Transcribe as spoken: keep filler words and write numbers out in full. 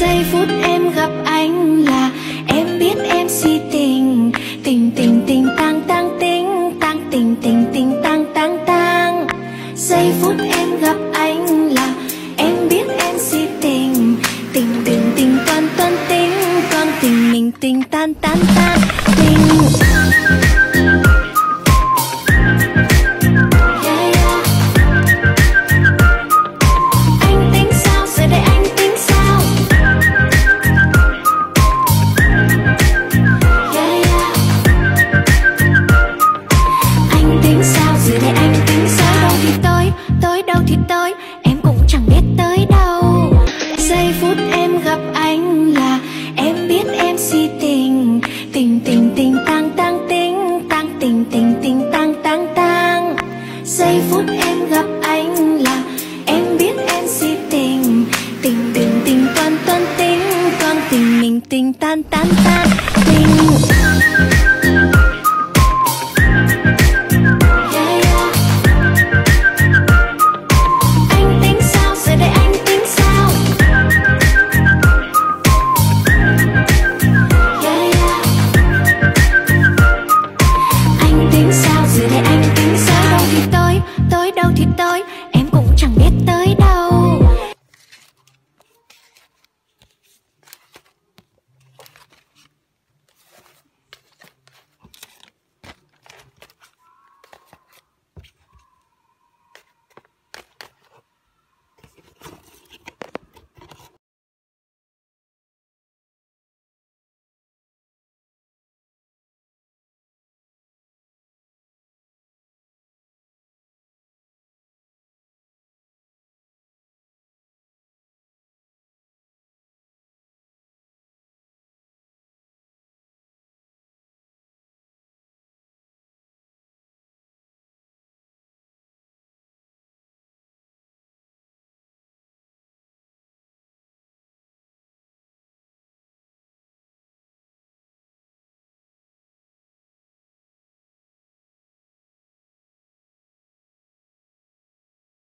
giây phút em gặp anh là em biết em si tình. Tình tình tình tang tang tính tang tình tình tình tang tang tang. Giây phút em gặp anh là em biết em si tình. Tình tình tình toan toan tính con tình mình tình tan tan tan tình. Giây phút em